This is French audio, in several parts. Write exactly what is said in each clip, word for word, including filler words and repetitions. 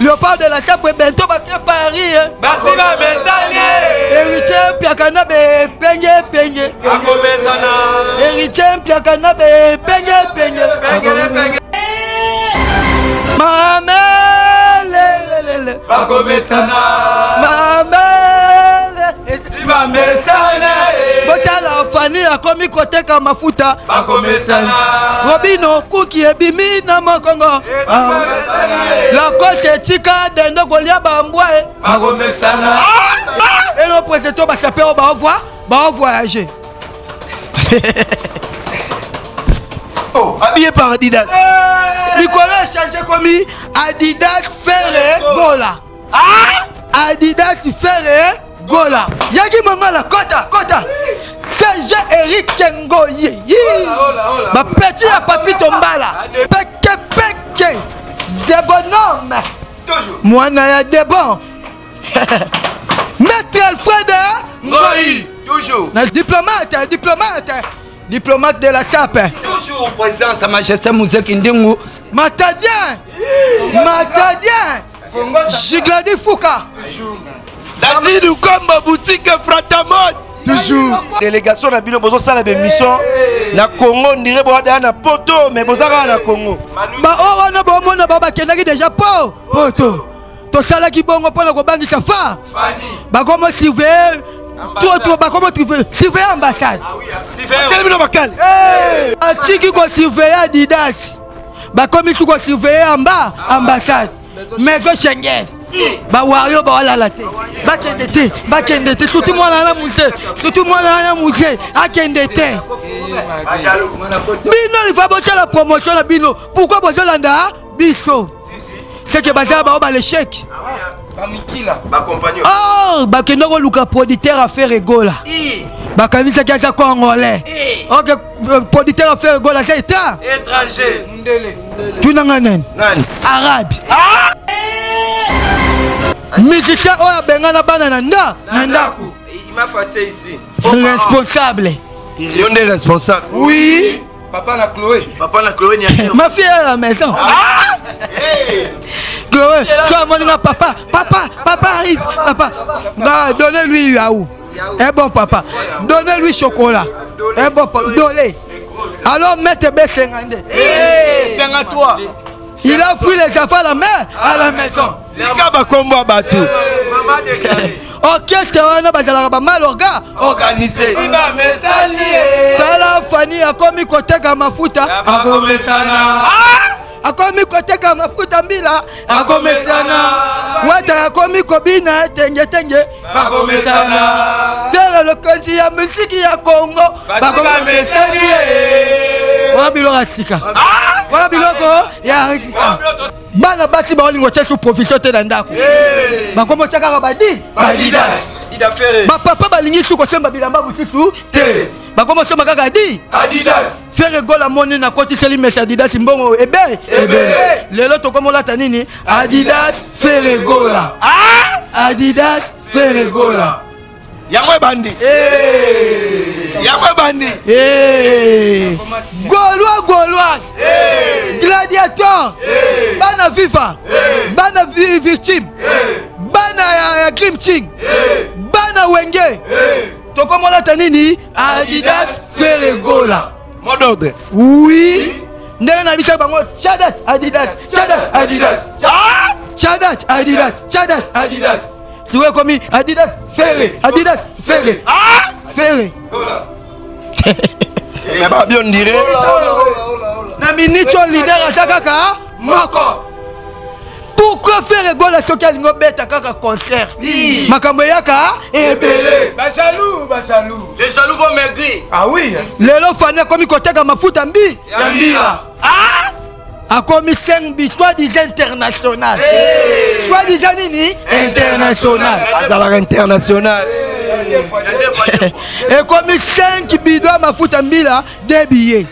Léopard de la Tape bientôt à Paris. Merci ma messalie. Héritier Piakana be Penge Penge. Héritier Piakana be Penge Penge. Mamele. Mamele. Botala Fanny a commis côté Kamafuta. Robino Kuki et Bimi na Mokongo. La côte est chica de Nogolia Bamboué. Et le président va s'appeler au bas voyager. Oh, habillé par Adidas. Nicolas Changé commis Adidas Ferre Gola. Adidas Ferre Gola. Yagi Mangala, Kota, Kota. Serge Eric Kengo. Ma petit à papi Tombala. Peke, peke. Des bonhommes. Toujours. Moi, j'ai des bons. Maître Alfred Ngoï. Toujours. Le diplomate, diplomate. Diplomate de la S A P. Toujours président, Sa Majesté Mzee Kindingu. Matadien. Matadien. Jigladi Fouka. Toujours. La Tidou Komba boutique Fratamod. Toujours. Délégation de la Bino Bozo, ça la mission. La Congo, on dirait qu'on a un poteau, mais on a un Congo. Bah, oh, on a bon, on a bon, on a déjà pas. Poto. Tout ça là qui bon, on a un bon, on a Bah, comment tu veux Toi, toi, bah, comment tu veux Tu veux ambassade Ah oui, tu veux ambassade Eh Un petit qui va surveiller Adidas. Bah, comme il va surveiller en bas, ambassade. Maison Schengen. Bah, Wario, bah, la latte. Bah, Kendete, bah, Kendete. Surtout moi, la mousse. Surtout moi, la mousse. Ah, Kendete. Bino, il va voter la promotion, la Bino. Pourquoi Bozo Landa Bisso. C'est que Bazar, bah, on va l'échec. Oh, bah, que nous, le producteur à Ferre Gola. Bah, quand il s'agit de Congolais. Oh, que producteur à Ferre Gola, c'est état. Étranger. Tout n'a rien. Arabe. Ah! Musicien Oya Bengana Banananda Nandaku. Il m'a passé ici. Responsable. Il est responsable. Oui. Papa la Chloé. Papa la Chloé n'y a rien. Ma fille est à la maison. Ah hey. Chloé, toi mon papa. Papa, papa arrive. Papa. Bah, donnez-lui Yahoo. Eh bon papa. Donnez-lui chocolat. Eh bon papa. Donnez. Alors mettez B cinquante. Eh cinquante-trois. Il a fui les enfants à la mer, à la maison. C'est ça, Bakombo Batou. Maman déclarée. Orchestre, on a bagarre, mal organisé. Il va me salir. Tala Fanny a commis côté Gamafuta. A commis sana. A commis côté Gamafuta Mila. A commis sana. Ouata a commis Kobina. Tenge tenge. A commis sana. Tel le candy à musique à Congo. A commis salir. On a mis le racica. Voilà biloko ya bana bati ba olingo tsheko profiter te na ndako ba komo tshaka ba di ba didas idafere ba papa ba lingi tshoko semba bilamba bususu te ba komo tshoma kaka di adidas Ferre Gola moni na koti seli mesa didas mbongo ebe ebe lelo to komo lata nini adidas Ferre Gola ah adidas Ferre Gola yangwe bandi eh Yamwe bandi. Eh. Gaulois, Gaulois. Eh. Gladiateur. Eh. Bana viva. Eh. Bana victime. Eh. Bana ya kimching. Eh. Bana wenge. Eh. Tokomola tanini Adidas Ferre Gola. Mot d'ordre. Oui. Nena bita bango Chadat Adidas. Chadat Adidas. Ah! Chadat Adidas. Chadat Adidas. Tu vois comme Adidas Ferre. Adidas Ferre. Ah! Ferre. Gola. Il n'y a pas bien dire. La ministre leader à Takaka, Moko. Pourquoi Ferre Gola ce qu'elle n'a pas Takaka concert? Makamboyaka et Belé. Bah jaloux, bah jaloux. Les jaloux vont maigrir. Ah oui. Les lofanes comme ils contactent à ma foute en bi. Yamira. Ah! A commis cinq bis, soit disant international. Soit disant nini? International. Azala international. Et comme cinq bidons ma fout en bila, des billets.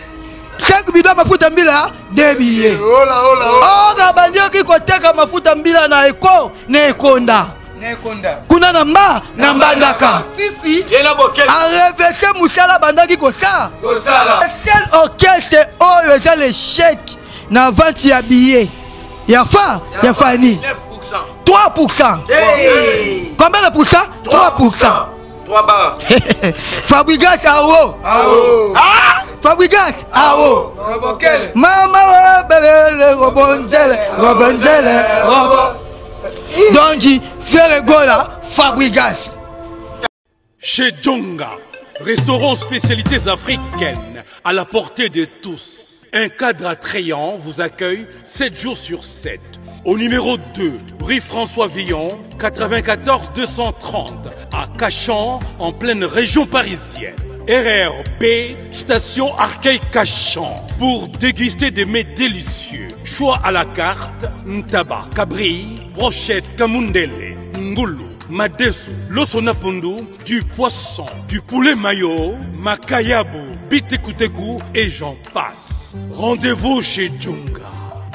cinq bidons ma fout en bila, des billets. Oh là oh là oh là. Oh Rabandio qui côté comme ma fout en bila na eko, nekonda. Nekonda. Kuna namba, namba ndaka. Si si. A reverser Moussala Banda qui kosa. Kosa là. Quel orchestre oh le chèque na vente ya billets. Il y a Fa, il y a Fanny. trois pour cent. Hey. Combien de pourcents? trois pour cent. trois barres. Fabrigas Ao. Ao. Ah Fabrigas Ao. Roboquel. Maman Belle, Robongel, Robongel, Robo. Donc, Ferre Gola, Fabrigas. Chez Djunga, restaurant spécialités africaines à la portée de tous. Un cadre attrayant vous accueille sept jours sur sept. Au numéro deux, rue François Villon, quatre-vingt-quatorze deux cent trente, à Cachan, en pleine région parisienne. R E R B, station Arcueil Cachan, pour déguster des mets délicieux. Choix à la carte, ntaba, cabri, brochette, kamundele, ngoulou, madesu, losonapundu, du poisson, du poulet mayo, makayabu, bitekuteku et j'en passe. Rendez-vous chez Djunga,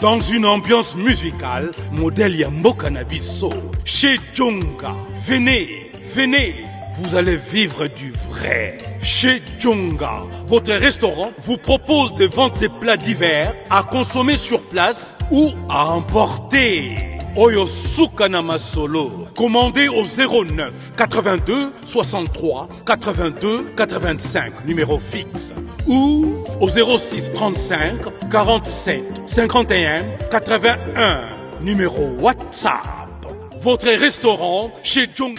dans une ambiance musicale, modèle Yambo Cannabiso. Chez Djunga, venez, venez, vous allez vivre du vrai. Chez Djunga, votre restaurant vous propose des ventes de plats divers à consommer sur place ou à emporter. Oyo Sukanama Solo, commandez au zéro neuf, quatre-vingt-deux, soixante-trois, quatre-vingt-deux, quatre-vingt-cinq, numéro fixe. Ou au zéro six, trente-cinq, quarante-sept, cinquante et un, quatre-vingt-un, numéro WhatsApp. Votre restaurant chez John.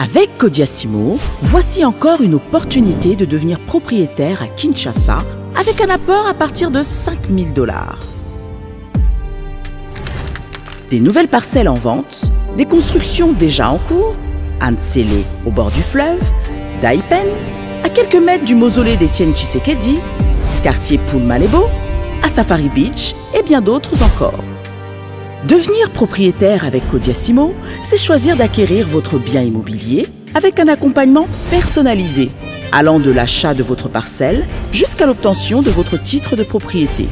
Avec Codiasimo, voici encore une opportunité de devenir propriétaire à Kinshasa avec un apport à partir de cinq mille dollars. Des nouvelles parcelles en vente, des constructions déjà en cours, Antsele au bord du fleuve, Daipen, à quelques mètres du mausolée d'Étienne Tshisekedi, quartier Poulmalebo, à Safari Beach et bien d'autres encore. Devenir propriétaire avec Codiasimo, c'est choisir d'acquérir votre bien immobilier avec un accompagnement personnalisé, allant de l'achat de votre parcelle jusqu'à l'obtention de votre titre de propriété.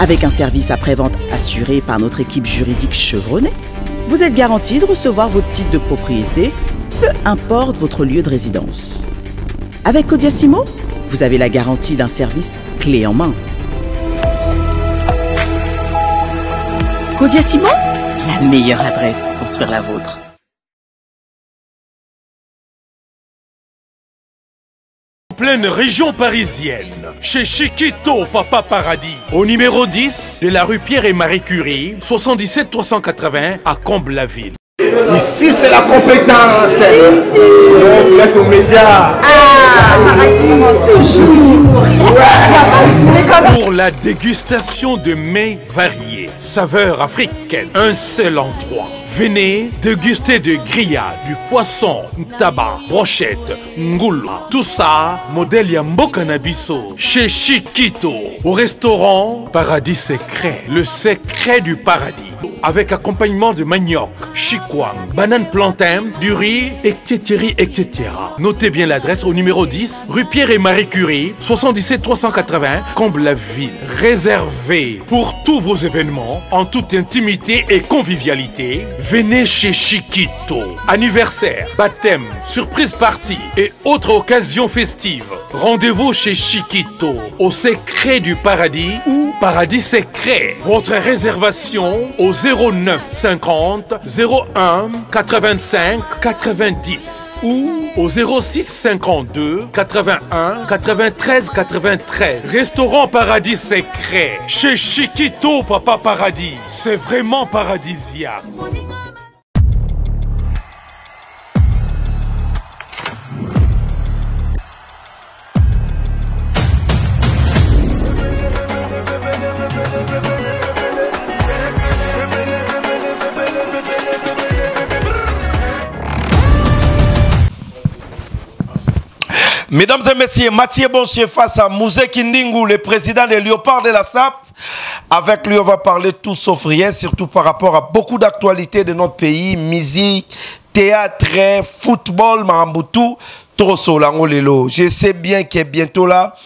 Avec un service après-vente assuré par notre équipe juridique chevronnée, vous êtes garanti de recevoir votre titre de propriété, peu importe votre lieu de résidence. Avec Codiasimo, vous avez la garantie d'un service clé en main. Codiasimo, la meilleure adresse pour construire la vôtre. En pleine région parisienne, chez Chiquito Papa Paradis, au numéro dix de la rue Pierre et Marie Curie, soixante-dix-sept trois cent quatre-vingts à Comble-la-Ville. Ici c'est la compétence. On vous laisse aux médias. Ah, toujours. Ouais. Pour la dégustation de mets variés, saveurs africaines, un seul endroit. Venez déguster de grillades, du poisson, tabac, brochette, ngoula. Tout ça, modèle Yambo Cannabiso, chez Chiquito, au restaurant Paradis Secret, le secret du paradis, avec accompagnement de manioc, chikwang, banane plantain, du riz, et cetera, et cetera. Notez bien l'adresse au numéro dix, rue Pierre et Marie Curie, soixante-dix-sept trois cent quatre-vingts, Comble-la-Ville. Réservé pour tous vos événements, en toute intimité et convivialité. Venez chez Chiquito. Anniversaire, baptême, surprise party et autres occasions festives. Rendez-vous chez Chiquito, au secret du paradis ou Paradis Secret. Votre réservation au zéro neuf, cinquante, zéro un, quatre-vingt-cinq, quatre-vingt-dix ou au zéro six, cinquante-deux, quatre-vingt-un, quatre-vingt-treize, quatre-vingt-treize. Restaurant Paradis Secret chez Chiquito Papa Paradis. C'est vraiment paradisiaque. Mesdames et messieurs, Mathieu Bonchier face à Mzee Kindingu, le président des Léopards de la S A P. Avec lui, on va parler tout sauf rien, surtout par rapport à beaucoup d'actualités de notre pays, musique, théâtre, football, Marambutu, Trosolango Lelo. Je sais bien qu'il est bientôt là.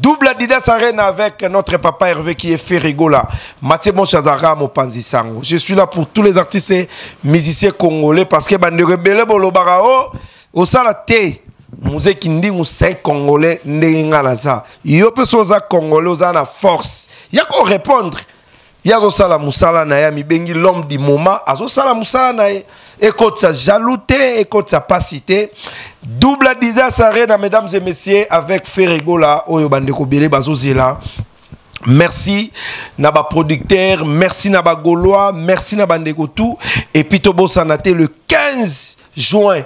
Double Adidas Arena avec notre papa Hervé qui est Ferre Gola. Mathieu Bonchazara Mopanzi Sango. Je suis là pour tous les artistes et musiciens congolais parce que Bande Rebelle Bolobarao, au Salaté. Mzee Kindingu cinq Congolais n'enga la ça. Yo peso za Congolais za na force. Ya ko répondre. Ya zo sala musala na ya mi bengi l'homme du moment azo sala musala na e écoute sa jalouté, écoute sa passité. Double disance arena mesdames et messieurs avec Ferre Gola oyo bande ko bele bazo zela. Merci naba producteur, merci naba Gaulois, merci naba ndeko tout et puis tobo sanaté le quinze juin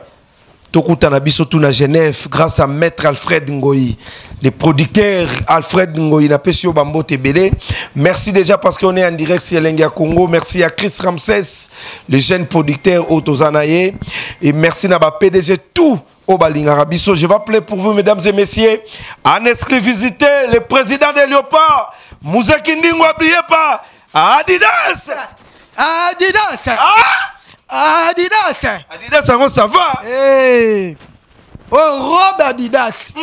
Tokutana biso tout na Genève grâce à Maître Alfred Ngoï. Les producteurs Alfred Ngoï na pesio bambo tebele. Merci déjà parce qu'on est en direct sur Lengia Congo. Merci à Chris Ramsès, le jeune producteur Otozanaye et merci na ba P D G tout au Balinga biso. Je vais appeler pour vous mesdames et messieurs en exclusivité le président des Léopards Mzee Kindingu n'oubliez pas Adidas. Adidas. Ah Adidas Adidas, ça va, ça va. Hey. Oh, robe Adidas. Mm.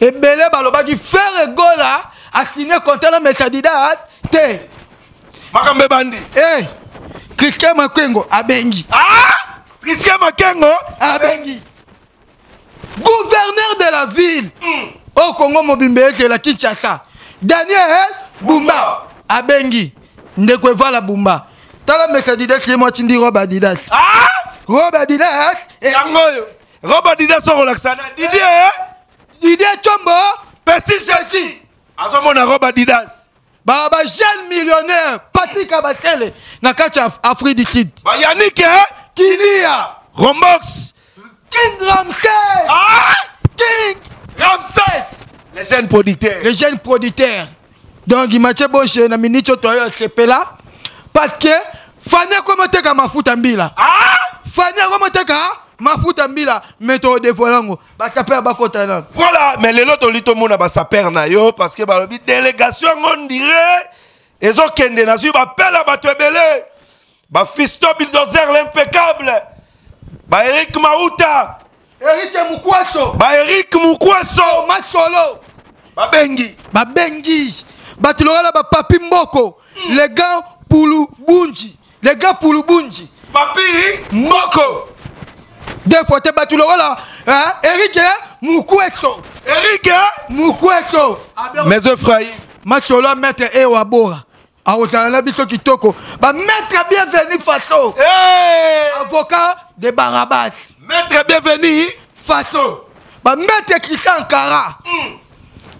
Et Belé Baloba qui fait le goal là, a signé contre la Messie Adidas. T'es. Makambe Bandi. Eh. Christian Makengo, Abengi. Ah Christian Makengo, Abengi. Gouverneur de la ville. Mm. Au Congo, Mobimba, c'est la Kinshasa. Daniel Bumba, Abengi. Ndekwe vala Bumba. Tala la message d'Adidas, c'est moi qui dis Rob Adidas. Ah Rob Adidas et Angoyo. Rob Adidas sont relaxana. Didier Didier Chombo Petit Chelsea. Azomona Rob Adidas. Baba jeune millionnaire Patrick Abasele Nakacha Afrique du Sud. Bah Yannick hein Kinia Rombox King Ramsès. Ah King Ramsès. Les jeunes producteurs. Les jeunes producteurs. Donc Mathieu Bonchier na minicho toyo sepela. Parce que Fanny comment t'es qu'à ma fout en bila. Ah Fanny comment t'es qu'à ma fout en bila. Mais toi de volango. Bah ta père bah cotanan. Voilà, mais les autres lito mona bah sa père na yo parce que bah le délégation on dirait ils ont qu'un des nazis bah père là bah tu es belé. Bah Fisto Bulldozer l'impeccable. Bah Eric Maouta. Eric Moukwaso. Bah Eric Moukwaso. Masolo. Bah Bengi. Bah Bengi. Bah tu l'auras là bah Papi Mboko. Mm. Les gars. Poulou Bunji, les gars Poulou Bunji. Papi Moko. Des fois t'es battu le là. Hein? Eric Moukweso. Eric Moukweso. Mes effraïs. Machola maître Ewabora. Aozala biso kitoko. Ba maître bienvenu Faso. Hey! Avocat de Barabas. Maître bienvenu Faso. Ba maître Christian Kara. Mm.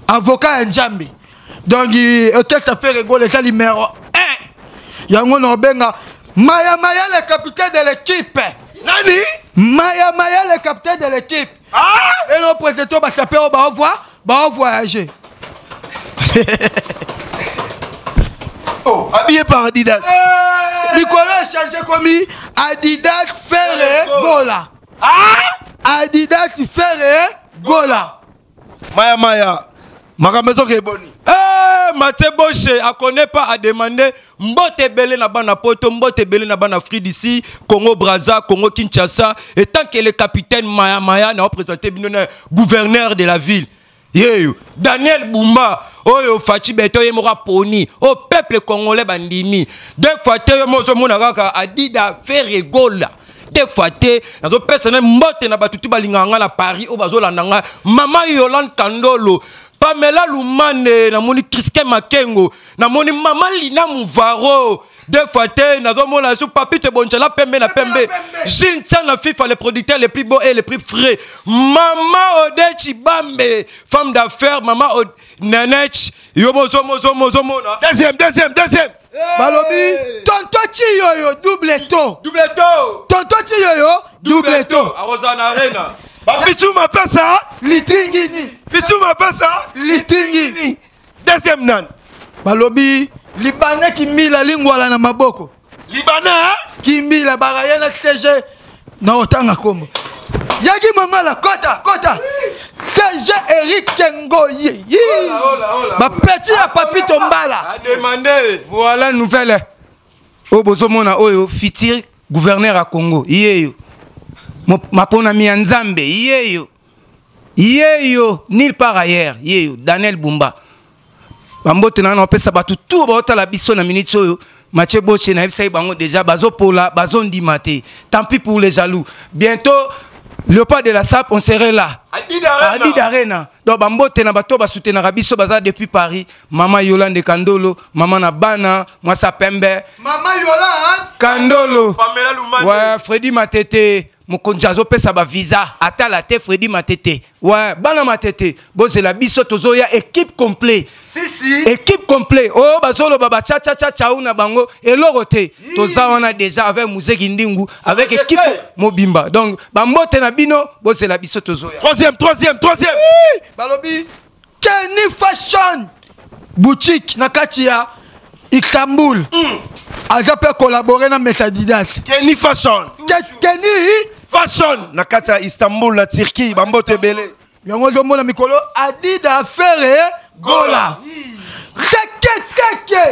Avocat Njambi. Donc au test à faire rigoler ça numéro. Yango Norbenga, Maya Maya le capitaine de l'équipe. Nani? Maya Maya le capitaine de l'équipe. Ah! Et le président va s'appeler au bas au voyager. Oh, habillé par Adidas. Hey! Nicolas changé comme Adidas Ferre Gola. Ah! Adidas Ferre Gola. Maya Maya. Ma maison qui est bonne. Eh, Mathieu Bonchier, elle ne connaît pas à demander. Mbote belé na bana poto, mbote belé na bana Afrique d'ici, Congo Brazza, Congo Kinshasa. Et tant que le capitaine Maya Maya n'a représenté le gouverneur de la ville. Yeah. Daniel Bumba, oh yo Fati Beto yemora poni, oh peuple congolais bandimi. Deux fois te yomozo monaka Adidas Ferre Gola. Te faté na zo personnel mbote na batutu balinganga na Paris o bazola nanga Mama Yolande Kandolo. Pamela Lumane, na moni Christian Makengo, na moni Mama Lina Mvaro, deux fois na zo mona sou Papito Bonchier la pembe na pembe. Jintian na FIFA les producteurs les plus beaux et les plus frais. Mama Ode Chibambe, femme d'affaires, Mama Nanech, yo mozo mozo mozo mona. Deuxième, deuxième, deuxième. Balobi, tonto chiyoyo double ton. Double ton. Tonto chiyoyo double ton. Arozana Arena. Fitu mapesa litringini. Fitu mapesa litringini. Deuxième nan. Balobi libanais qui mit la lingua la na maboko. Libanais qui mit la baraye na C G na otanga kombo. Yagi Mangala kota kota. Serge Eric Kengo. Ma petit à papi Tombala. Voilà nouvelle. Au Bozo mona oyo fitir gouverneur à Congo. Yeyo. Ma ponami Nzambe, yeyo, yeyo, nil par ailleurs, yeyo, Daniel Bumba. Bambote na na pesa batu tout bota la biso na minute oyo, Mathieu Bonchier na ebisa bango déjà bazo pola, bazo ndimate. Tant pis pour les jaloux. Bientôt Le pas de la S A P, on serait là. Adi d'Arena. Donc, je vais soutenir Rabiso depuis Paris. Maman Yolande Kandolo, Maman Nabana, moi ça Pembe. Maman Yolande Kandolo. Pamela Lumane. Ouais, Freddy Matete. Mon conjazo pesa ba visa. Ata la te Freddy Matete. Ouais, bana Matete. Bon, c'est la biso tozoya équipe complète. Si, si. Équipe complète. Oh, bazolo baba cha cha cha cha una bango. Et l'oroté. Toza on a déjà avec Mzee Kindingu. Avec équipe Mobimba. Donc, bambo tenabino. Bon, c'est la biso tozoya. Troisième, troisième, troisième. Oui. Balobi. Kenny Fashion. Boutique Nakatia. Istanbul. Aja peut collaborer dans mes Adidas. Kenny Fashion. Kenny Fashion. Nakata Istanbul, la Turquie, Bambo Tebele. Yango Jombo na mikolo Adidas Ferre Gola. Seke seke.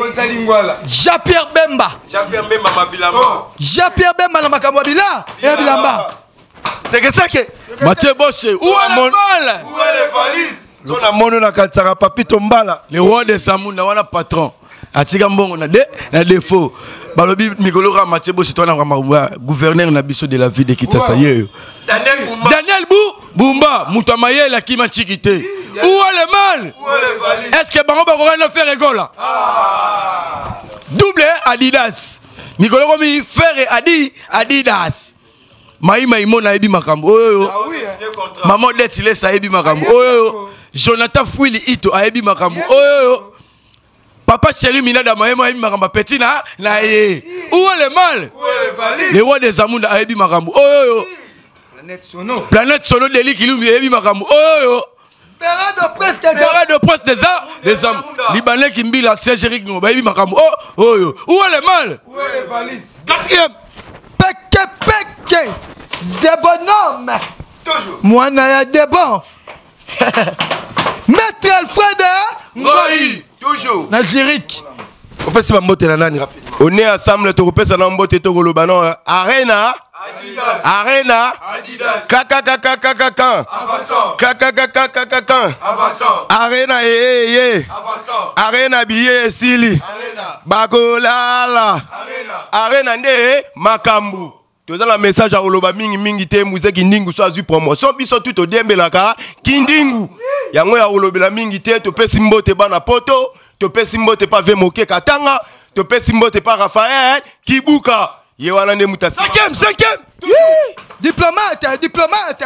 Konza lingwala. Jean-Pierre Bemba. Jean-Pierre Bemba mabilamba. Jean-Pierre Bemba na makambo bila. E bilamba. Seke seke. Mathieu Bonchier. Où est mon vol? Où est les valises? Zona mono na katara papi Tombala. Le roi de Samunda wana patron. Atigambo on a des défauts. Balobi Mikolora Mathieu Bonchier toi na gouverneur na biso de la ville de Kinshasa. Daniel Bumba. Daniel Bumba mutamaye la kima chikité. Où est le mal? Est-ce que Baron Baron va faire rigole là? Double Adidas. Mikolora mi faire Adi Adidas. Maïma imona ebi makambo. Maman Letile sa ebi makambo. Oyo. Jonathan Fouili Ito aebi makambo. Oyo. Papa chéri Minada Maïma aebi makambo. Petit na na ye. Où est le mal? Où est le valide? Le roi des Amunda aebi makambo. Oyo. Planète Sono. Planète Sono Deli Kilumbi aebi makambo. Oyo. Berado Presse des Arts. Berado Presse des Arts. Les Am. Libanais Kimbi la Serge Eric Kengo aebi makambo. Oh. Oyo. Où est le mal? Où est le valide? Quatrième. Peke peke. Des bonhommes. Toujours. Moi n'a des bons. Maître Alfred Ngoï. Toujours. Nigérique. On peut se faire nani rapidement. On est ensemble, tu repères ça dans le banon. Arena. Adidas. Arena. Adidas. Kaka kaka kaka kan. Avançant. Kaka kaka kaka kan. Avançant. Arena eh eh. Avançant. Arena billet sili. Arena. Bagolala. Arena. Arena ndé makambu. Tu as un message à Oloba Mingi Mingi Te Mzee Kindingu soit du promotion biso tout au Diembelaka Kindingu. Yango ya Oloba Mingi Te tu peux simbo te bana poto, tu peux simbo te pas Vemoke Katanga, tu peux simbo te pas Raphaël Kibuka. Yewana ne muta. Cinquième, cinquième. Diplomate, diplomate,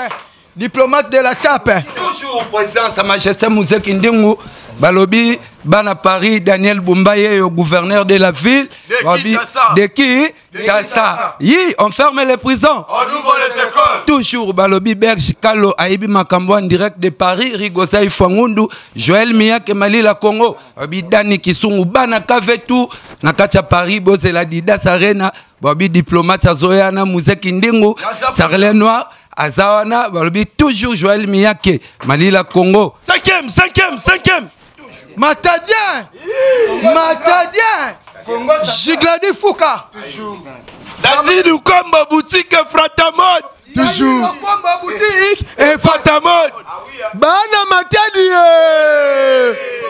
diplomate de la S A P. Toujours président Sa Majesté Mzee Kindingu. Balobi, Bana Paris, Daniel Bumbaye, gouverneur de la ville. De qui? Kinshasa. Oui, on ferme les prisons. On ouvre les écoles. Toujours, Balobi, Berge, Kalo, Aibi Makambo, en direct de Paris, Rigosai Fangundu, Joël Miak, Mali, la Congo, Abidani, Kisungu, Bana Kavetou, Nakacha Paris, Bozela Didas Arena, Babi, diplomate, Azoyana, Mzee Kindingu, Sarlé Noir. Azawana, Balobi, toujours Joël Miyake, Manila Congo. Cinquième, cinquième, cinquième. Matadien, Matadien, Jigladi Fouka. Toujours. Dadi du Comba boutique et Fratamode. Toujours. Comba boutique et Fratamode. Bana Matadien.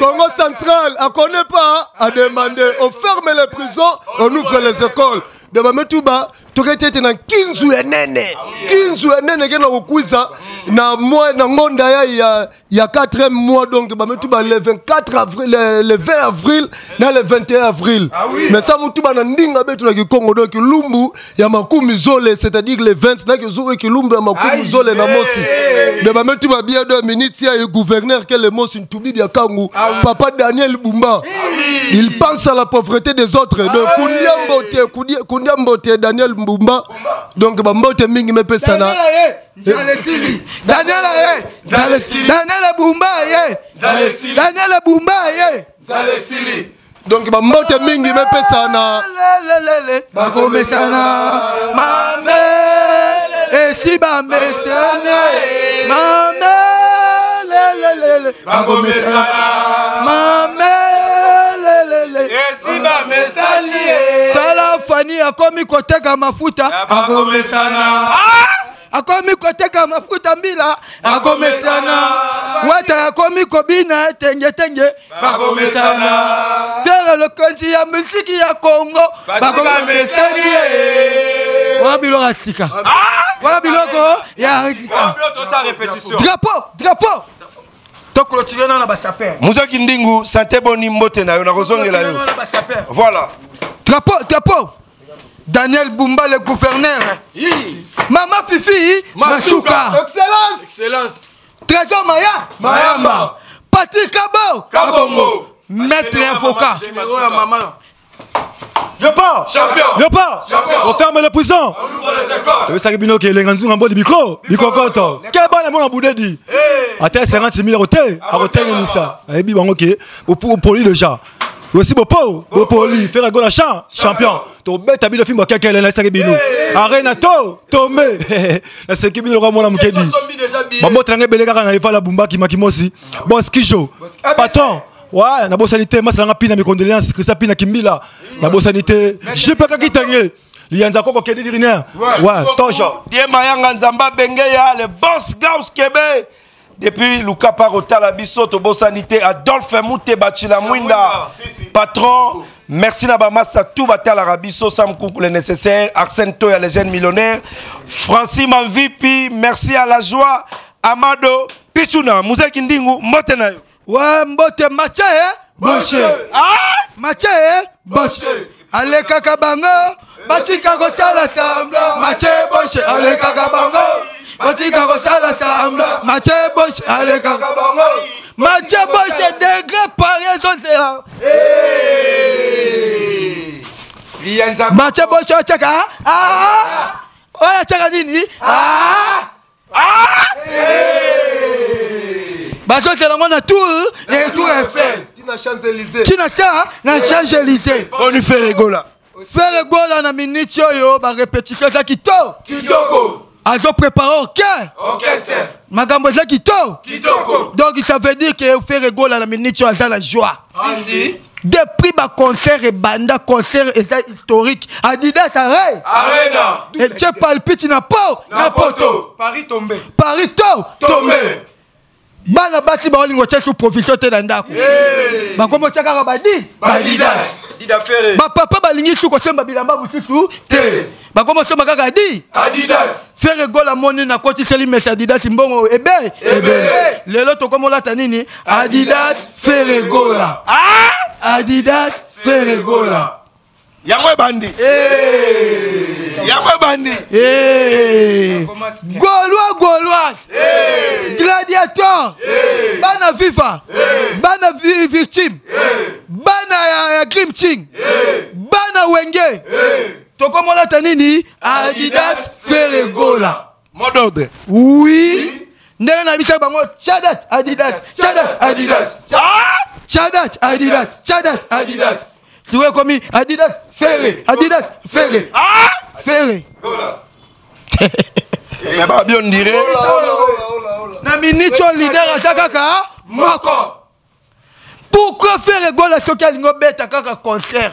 Congo central, on ne connaît pas, à demander. On ferme les prisons, on ouvre les écoles. De ma tout bas, tu as été dans quinze ou un an, il y a quatre mois, donc le vingt-quatre avril, le vingt avril, le vingt et un avril. Mais ça, tu as dit que Lumbu, il y a Makoumizole, c'est-à-dire le vingt-cinq jours, il y a Makoumizole, il y a Mossi. De ma tout bas, bien deux minutes, il y a le gouverneur qui est le Mossi, il y a Kangu, papa Daniel Bumba. Il pense à la pauvreté des autres. Donc, Mbote Daniel Mbumba. Donc Mbote mingi me pesana. Daniel Sili. Daniel Sili. Daniel Bumba ye. Daniel Sili. Daniel Bumba ye. Daniel Sili. Donc Mbote mingi me pesana. Ba komesana. Mame. E si ba mesana. Mame. Ba komesana. Mame. Et si ma messalie Tala Fani a commis côté Gamafuta a commis sana a commis côté Gamafuta Mila a commis sana Wata a commis Kobina Tenge Tenge a commis sana Terre le Kanti a musique ya Congo a commis messalie Wabilora Sika. Voilà Biloko, il y a un répétition. Drapeau, drapeau. Tant que tu viens bascapé. Moussa Kindingu, santé bonimbo tena yo na kozongela yo. Voilà. Drapeau, drapeau. Daniel Bumba le gouverneur. Maman Fifi Masuka. Excellence. Excellence. Trésor Maya Mayamba. Patrick Kabo Kabongo. Maître Infoka. Je pars. Champion. Je pars. On ferme les prisons. On ouvre les écoles. Tu veux ça que Bino qui est l'engagement en bas du micro? Micro content. Quel bon amour en boudédi? À terre, cinquante mille rotés. À rotés, il y a ça. Et puis, bon, ok. Pour poli le genre. Aussi, Bopo, Bopoli, Ferre Gola, champion. Tomé, t'as mis le film à quelqu'un, la Saribino. Arena, Tomé. La Saribino, le roi, moi, la Moukedi. Maman, t'as un belégara, il va la Bumba qui m'a qui aussi. Bon, Skijo, patron. Ouais, la bonne sanité, moi, ça n'a pas mes condoléances, que ça pina Kimbila. La bonne sanité, j'ai pas qu'à qui t'aider. Il y a un d'accord qui est dérinaire. Ouais, toujours. Dieu, Mayanga, Nzamba, Bengeya, le boss Gauss Québec. Depuis Luca Parota, la Bissote, Bon Sanité, Adolphe Mouté, Bachila Mouinda, patron, merci Nabamassa, tout Batal Arabisso, Sam Koukou, le nécessaire, Arsène Toya, les jeunes millionnaires, Francis Manvipi, merci à la joie, Amado, Pichuna, Mzee Kindingu, Motenayo. Ouais, Mbote, Mathieu, Bonchier. Ah, Mathieu, Bonchier. Allez, Kakabango, Mathieu, Kagosala, Sambla, Mathieu, Bonchier. Allez, Kakabango. Matika Rosala Sambla, Mathieu Bonchier, allez Kakabango, Mathieu Bonchier, degré par raison de là. Mathieu Bonchier, tchaka, ah, oh la tchaka dini, ah, ah, Bazo c'est la moindre tour, et tour Eiffel. Tu n'as chance Élysée. Tu n'as pas, n'a chance Élysée. On lui fait rigoler. Faire rigoler en la minute, yo, bah répétition, ça qui tombe. Qui tombe. Alors préparez ok. Ok c'est. Madame Bozo Kito. Kitoko. Donc ça veut dire que vous faites gola la minute tu as la joie. Si si. Depuis ma concert et banda concert et ça historique. Adidas arrête. Arena. Et tu palpites na po. Na poto. Paris tombé. Paris to. Tombé. Bana basi ba olingo tcha sous profiter te na ndako. Ba komo tcha ka ba di. Adidas. Dida Ferré. Ba papa ba lingi sous ko semba bilamba bususu te. Bah comment ça m'a dit Adidas. Ferre Gola monnaie na koti seli mes Adidas mbongo ebe ebe. Le lot comme on l'a tanini Adidas Ferre Gola. Ah Adidas Ferre Gola. Yamwe bandi. Eh Yamwe bandi. Eh Gaulois Gaulois. Eh Gladiateur. Eh Bana Viva. Eh Bana victime. Eh Bana Grim Ching. Eh Bana Wenge. Eh comment la tanini Adidas Ferre Gola. Mon ordre. Oui. N'ayant habité bango. Chadat Adidas. Chadat Adidas. Chadat Adidas. Chadat Adidas. Tu vois comme Adidas Ferre. Adidas Ferre. Ah. Ferre. Gola. Mais pas bien dire. Na minute leader atakaka. Moko. Pourquoi Ferre Gola soki alingo beta kaka concert?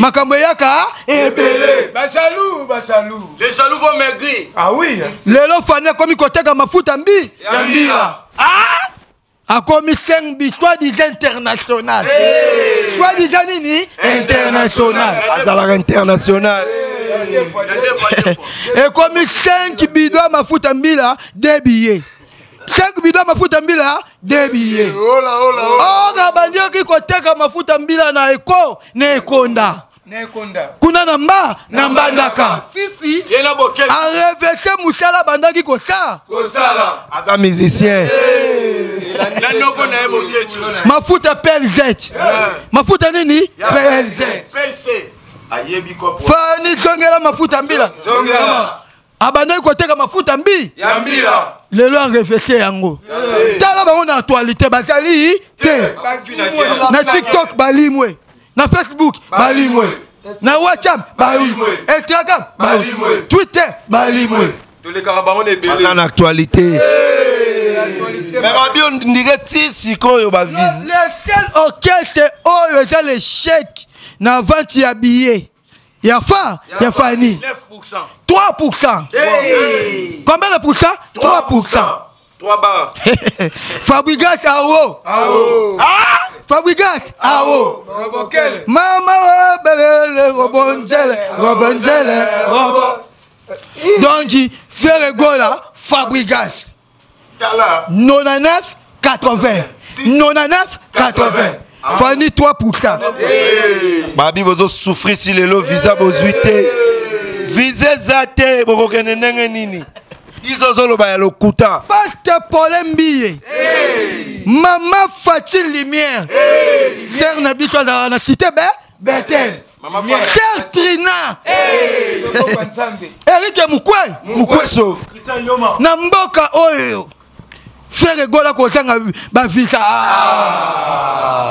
Makambo yaka ebele. Ba jaloux, ba jaloux. Les jaloux vont maigrir. Ah oui. Les lofané komi koteka mafuta mbi. Yambira. Ah! A komi cinq bi soi-disant international. Soi-disant nini? International. Azala international. Et komi cinq bi doit mafuta mbi la deux billets. cinq bidons ma fouta mbila deux billets. Oh là oh là oh. Oh na bandio ki koteka ma fouta mbila na eko na ekonda. Na ekonda. Kuna namba namba ndaka. Sisi yena boke. A reverser musala bandaki ko ça. Ko sala. Aza musicien. Na noko na eboketu. Ma fouta P L Z. Ma fouta nini? P L Z. P L C. Ayebi ko. Fani zongela ma fouta mbila. Zongela. Abandaki koteka ma fouta mbi. Ya mbila. Les lois réfléchissent en haut. T'as là on a actualité, Bazali, t'es. Na TikTok, Balimwe. Na Facebook, Balimwe. Na WhatsApp, Balimwe. Instagram, Balimwe. Twitter, Balimwe. Tous les carabins est belle. En actualité. Mais on dirait si quand on va visiter. Le seul orchestre oh dans les chèques, na vente y a billets. Il y a fa, il y a Fanny. neuf pour cent. trois pour cent. Hey. Combien de pourcents? trois pour cent. trois barres. Fabrigas Ao. Ao. Ah! Fabrigas Ao. Robockel. Maman, bébé, le robongel. Robongel. Robongel. Donc, Ferre Gola, Fabrigas. quatre-vingt-dix-neuf quatre-vingts. quatre-vingt-dix-neuf quatre-vingts. Fanny, trois pour cent. Babi, vous souffrez si les lots visent vos huités. Visez Zate, vous reconnaissez Nengenini. Ils ont le couta. Pasteur Polembi. Maman Fatih Lumière. Serre Nabika dans la cité, ben? Bethel. Serge Trina. Eric Moukoué. Moukoué sauve. Namboka Oyo. Ferre Gola kotanga ba visa.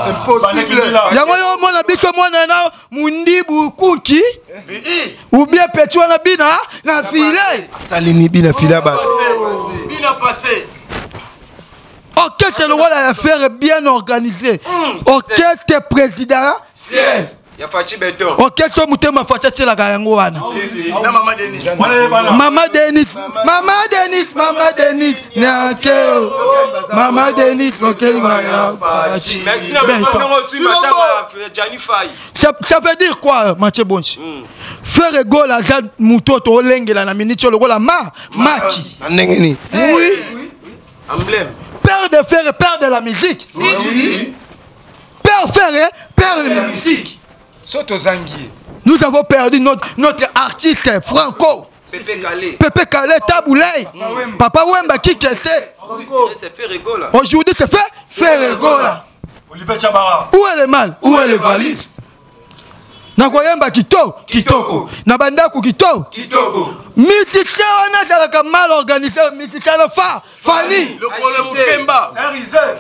Impossible. Yango yo mona biko mona na mundi bukunki. Ou bien petwa na bina na file. Salini bina file ba. Bina passé. Orchestre le roi la faire bien organisé. Orchestre président. Ciel. Ya fachi beto. Orchestre mutema facha chela ga yango wana. Na mama Denis. Mama Denis. Mama Denis, Mama Denis. Na keo. Mama Denis, lokelma ya fachi. Merci na bongo tu mataba Janifai. Ça veut dire quoi Mathieu Bonchier? Ferre Gola ga mutoto lengela na minitio lokola ma maki. Na ndengeni. Oui. Emblème. Père de Ferre, père de la musique. Si si. Père Ferre, père de la musique. Nous avons perdu notre, notre artiste Franco. Pépé Calais. Pépé Calais, Taboulay. Papa Wemba, qui que c'est? C'est Ferre Gola. Aujourd'hui, c'est fait Ferre Gola. Olivier Chabara. Où est le mal? Où est le valise? Nakoyemba Kito. Kitoko. Nabandaku Kito. Kitoko. Musicien, on a mal organisé. Musicien, le phare. Fanny. Le problème Kemba. C'est un riseur.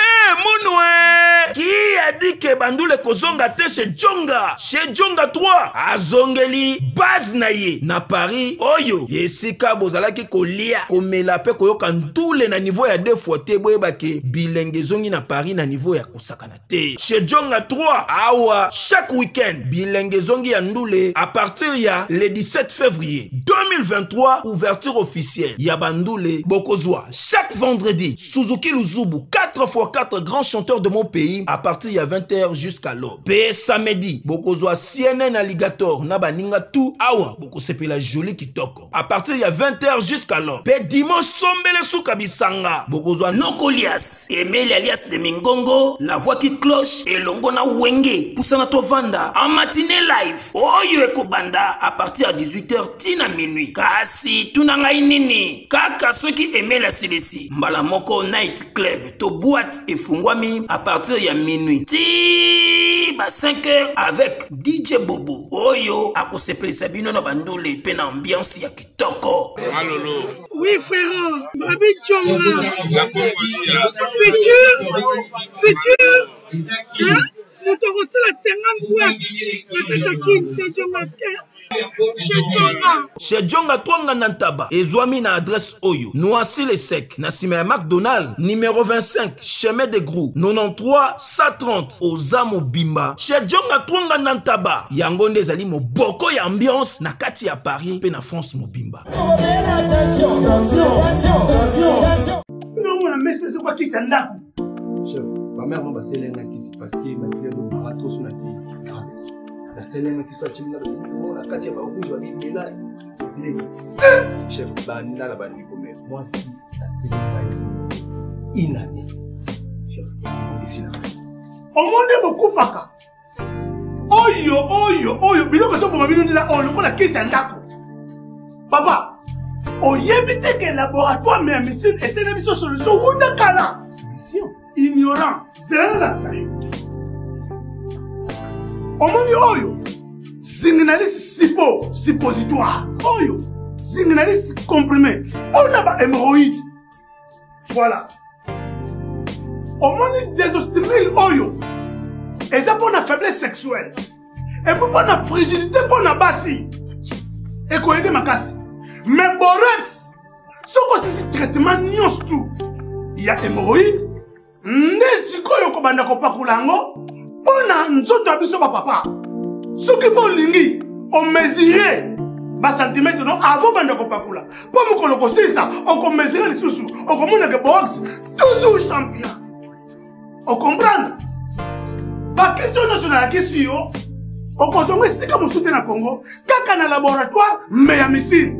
Eh, Mounoué! Qui a dit que Bandoule Kozonga te chez Djunga? Chez Djunga trois! Azongeli, base naye, na Paris, Oyo! Yesika bozala ki kolia, komela pe koyokantule na niveau ya deux fois te boeba ke bilenge zongi na Paris na niveau ya kosakana te. Chez Djunga trois, awa, chaque week-end, bilenge zongi ya ndule, à partir ya le dix-sept février deux mille vingt-trois, ouverture officielle, ya Bandoule, Bokozwa, chaque vendredi, Suzuki Luzubu, quatre fois quatre grands chanteurs de mon pays à partir de vingt heures jusqu'à l'aube. P samedi, Bokozwa C N N Alligator, Nabaninga tout awa, Bokosepe la jolie Kitoko. À partir de vingt heures jusqu'à l'aube. P dimanche Sombele Soukabisanga, Bokozwa Nokolias, Emel alias de Mingongo, la voix qui cloche et Longona Wenge, Poussana Tovanda, en matinée live, Oyo Ekobanda à partir de dix-huit heures Tina minuit. Kasi Tunangai Nini, Kaka ceux qui aimaient la Silesi, Mbalamoko Night Club, Toboua et Fungwami à partir de minuit. Tiba cinq heures avec D J Bobo. Oyo, à cause de Sabino Nabandoule, peine ambiance ya Kitoko. Malolo. Oui, frère. Babi Djunga. La Congolia. Futur. Futur. Hein? Nous t'aurons la cinquante boîtes. La Kataki, c'est Djunga. Chez Djunga Twanga Nantaba, Ezwami na adresse Oyo, Noisy les Secs, Nassima McDonald, numéro vingt-cinq, chemin de Grou, quatre-vingt-treize cent trente, Oza Mobimba. Chez Djunga Twanga Nantaba, Yangonde Zali Moboko y ambiance, Nakati ya Paris, Pena France Mobimba. Attention, attention, attention, attention. Non, on a mis ce quoi qui s'endap. Chef, ma mère m'a passé l'un qui s'est passé, il m'a fait le marathon sur la tête. C'est les qui sont timide la Katia va rouge va dire là chef banina la banni comme moi si la télé inane chef ici là au monde beaucoup faka oyo oyo oyo biloko so boma bino ndila o lokola kisa ndako papa oyebi te que laboratoire mais médecine et c'est la mission solution ou dakala solution ignorant c'est la salut. Omoni oyo, signalise sipo, suppositoire. Oyo, signalise comprimé. On a pas hémorroïde. Voilà. Omoni désostril oyo. Et ça pour la faiblesse sexuelle. Et pour la fragilité pour la bassi. Et qu'on aide ma casse. Mais borax, ce qu'on sait traitement nions tout. Il y a hémorroïde. N'est-ce qu'on a commandé qu'on pas coulango? On a un autre abisso papa. Ce qui est lingi, on mesurait bas centimètres avant de faire papa. Pour me connaître ça, on mesurait les sous-sous, on connaît les box, toujours champion. On comprend. Pas question de la question, Okozongo est comme soutien à Congo, kaka na laboratoire, mais à missile.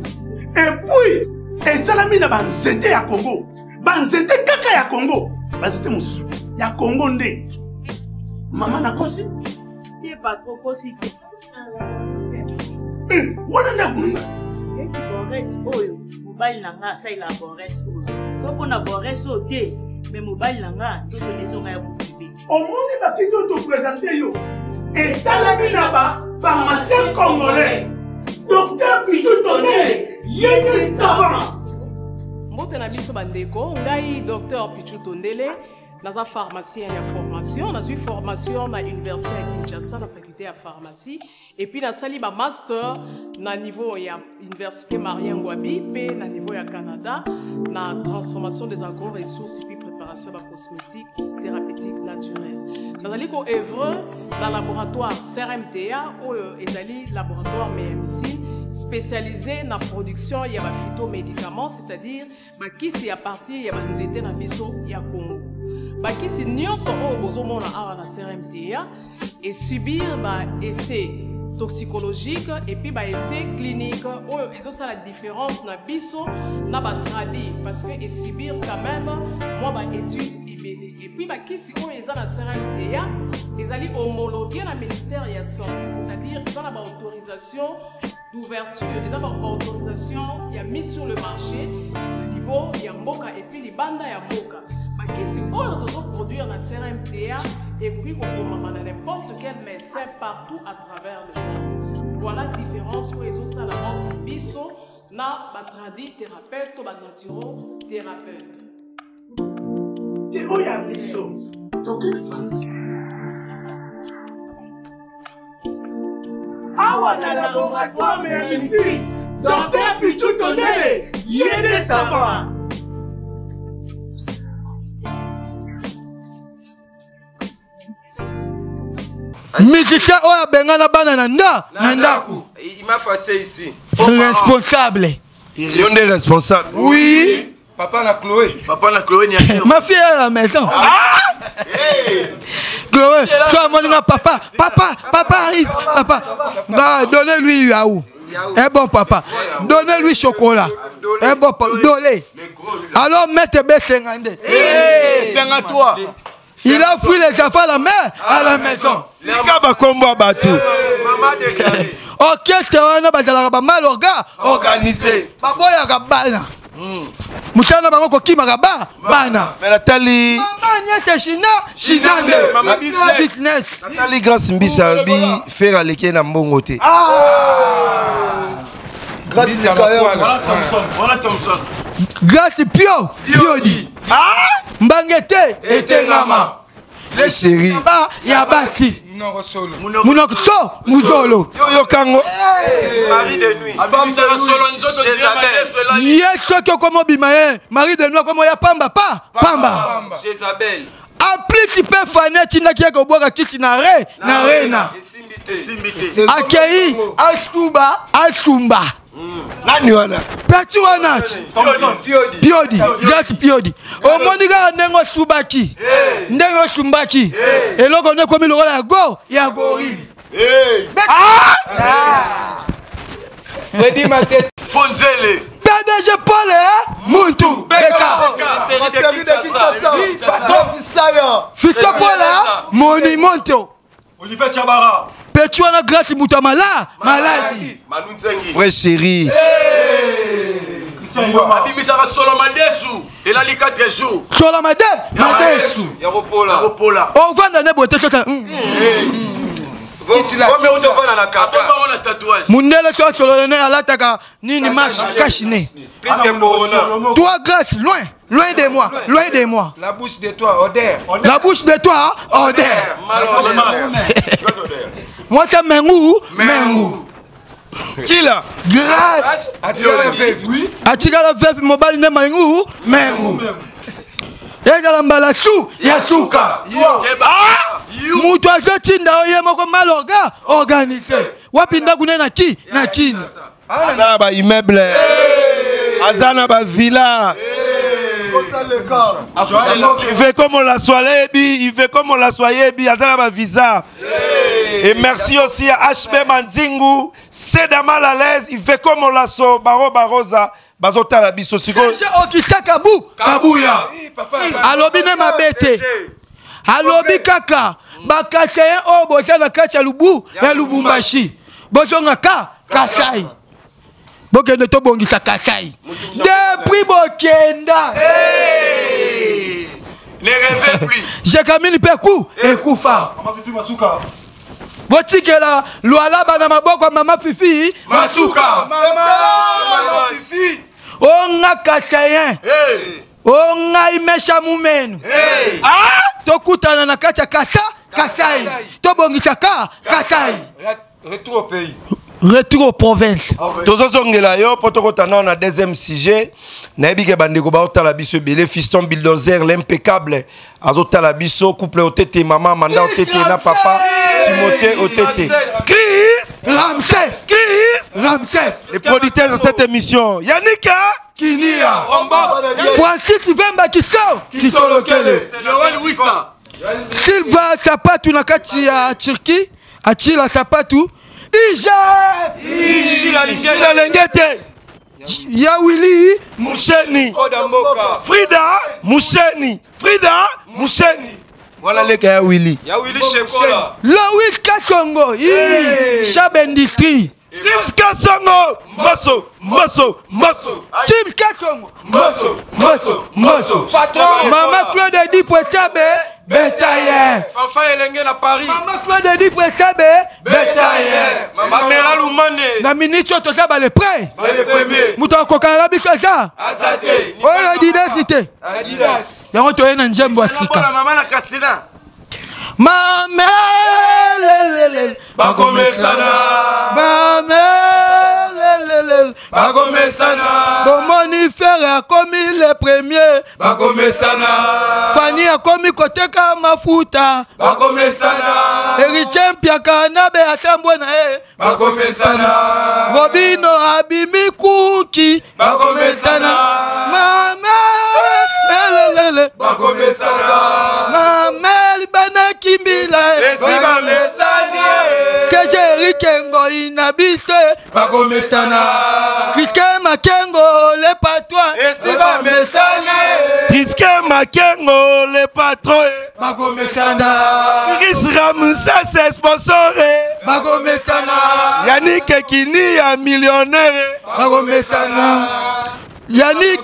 Et puis, et salami na banzete à Congo. Banzete kaka ya Congo. Banzete mon soutien. Ya Congo ndé. Maman na kosi. T'es pas trop kosi. Eh, wana na kulunga. Eh, Borès oyo, mobile nanga sa ila Borès oyo. Soko na Borès ote, mais mobile nanga tout les onga ya boubi. Au monde ba question te présenter yo. Et Salami Naba, pharmacien congolais, docteur Pitou Tonné, Yéné Savant. Je docteur Pitou Tonné, pharmacien en formation, je suis formation à l'université à Kinshasa, la faculté de pharmacie, et puis je suis master à l'université Marien Ngouabi, puis au niveau du Canada, la transformation des agro-ressources et puis préparation de cosmétiques thérapeutiques naturelles. Je suis œuvre dans le laboratoire C R M T A ou le laboratoire M M C spécialisé dans la production de phytomédicaments, c'est-à-dire qui est à partir de nzete na biso ya Congo. Qui est nous sommes au C R M T A et subir des essais toxicologiques et puis des essais cliniques. C'est la différence dans biso na ba tradi parce que subir quand même moi ba étude. Et puis, qui est la C R M T A, ils allaient homologuer le ministère de la Santé, c'est-à-dire qu'ils ont l'autorisation d'ouverture, ils ont l'autorisation, ils ont mis sur le marché, au niveau, il y a Mboka et puis les bandes à Mboka. Qui est produire la C R M T A et puis qu'on n'importe quel médecin partout à travers le monde. Voilà la différence pour les autres dans la banque de Bissot, na batradi thérapeute ou naturo thérapeute. Et où y a les choses? Donc, il faut le laboratoire, mais ici, dans tes pitous tonnelles, il y a des savants. Mikita Oya Bengana Banananda, Nandaku. Il m'a passé ici. Responsable. Il est responsable. Oui. Papa n'a Chloé. Papa n'a Chloé. Ma fille est à la maison. Ah hey. Chloé, toi, mon papa. Papa, papa arrive. Papa, papa. Donnez-lui Yahoo. Eh bon, papa. Donnez-lui chocolat. Eh bon, papa. Donnez. Alors, mettez B cinquante-deux. Eh, cinquante-trois. Il a fui les enfants à la mer, à la maison. C'est un combat battu. Maman déclarée. Orchestre, on a mal organisé. Papa, il y a Moussana Maroko qui m'a rabat, Bana, Nathalie, Maman, China, China, Maman, Business, Nathalie, grâce à Bi, faire les quais dans mon côté. Grâce à voilà Thompson, voilà Thompson. Grâce à Pio, Piodi, ah, Mbangete, et Tengama. Les séries, Yabasi, Mounokso, Mouzolo, Yo Kango, Marie de Nuit, Marie de Nuit, comme il y a Pamba, Pamba, Jézabel, Applique Fanette, il n'a qu'à boire à Kitinare, Narena, Akei, Ashtuba, Ashtumba. Naniwana Patuana Piodi Piodi Jacques Piodi au monde gars nengo subaki nengo subaki et logo ne komi logo la go ya gorille ah Freddy Matete Fonzele P D G Paul Muntu Beka Freddy Matete Fito Paul Monimento Olivier Chabara tu as la grâce Moutamala, maladie. Frère chéri. Et là, les quatre jours. Solomadé, Madesou. Yaropola. Yaropola. On va dans la boîte. Mounela toi sur le nez à l'attaque, ni une marche cachinée. Toi, grâce, loin, loin de moi, loin de moi. La bouche de toi, odeur. La bouche de toi, odeur. Moi, c'est Mengou, Mengou. Qui là? Grâce. Attire la veuve, oui. Attire la veuve, mon bal, Mengou, Mengou. Yagalambalasou, Yasuka. Moutoua Jotinda, Yamoko Malorga, organisé. Wapinda Gune Naki, Naki. Azanaba immeuble. Azanaba villa. Il fait comme on la soye, il fait comme on la soye, Azanaba visa. Et merci aussi à H B Mandzingu. C'est d'un mal à l'aise. Il fait comme on l'a so. Baro Barosa. Bazota la biso. Okita Kabou. Kabouya. Alobine ma bête. Alobi Kaka. Bakata en obo. Jana Kacha Lubu. Ya Lubumbashi. Bozonga Ka. Kachai. Boke de Tobongita Kachai. Depuis Bokenda. Ne rêvez plus. J'ai camis le pécou et koufa. Maman Fifi Masuka. Botikela, l'ouala banama boko Maman Fifi Masuka. Maman Fifi. On a kachayen. On a imesha moumen. Ah! Tokutana na kacha kasa, kasai. Tobongitaka, kasai. Retour au pays. Retour aux provinces. Tous les gens qui ont été en deuxième sujet, ils ont été en fiston bulldozer, l'impeccable. Ils ont été en couple au tété, maman, mandat au tété, papa, Timothée au tété. Chris Ramsès. Chris Ramsès. Les producteurs de cette émission, Yannick Kinia, Francis Vemba qui sort. Qui sort lequel? Yoann Wissa. Sylvain Tapatou Nakati à Turquie, à Chila Tapatou. Ija! Ija! Ija Lengete! Yawili! Moucheni! Frida! Moucheni! Frida! Moucheni! Voilà les gars, Yawili! Yawili Chekola! Lawit Kasongo! Chabendistri! Chips Kasongo! Mosso! Mosso! Mosso! Chips Kasongo! Mosso! Mosso! Mosso! Maman Claude dit pour ça, mais. Bétaïen. Fafa Elenge à Paris. Maman Claude dit Présabe. Bétaïen. Pamela Lumane. La ministre Totaba le prêt. Le premier. Mouton Kokala Bikaza. Azate. Oh Adidas cité. Adidas. Yango to en njembo Afrika. Maman maman la Castina. Maman. Ba komesana. Maman. Ba komesana. Bomoni Ferre a commis le premier. Ba komesana. Fanny a commis côté Mafuta. Ba komesana. Eritien Piaka Nabe Atambona e. Ba komesana. Robino Abimi Kuki. Ba komesana. Maman. Ba komesana. Maman Libana Kimila. Ba komesana. Serge Eric Kengo inabite. Ba komesana. Christian Makengo le patron. Et c'est pas mesana. Christian Makengo le patron. Ba komesana. Chris Ramsa c'est sponsor. Ba komesana. Yannick Kini a millionnaire. Ba komesana. Yannick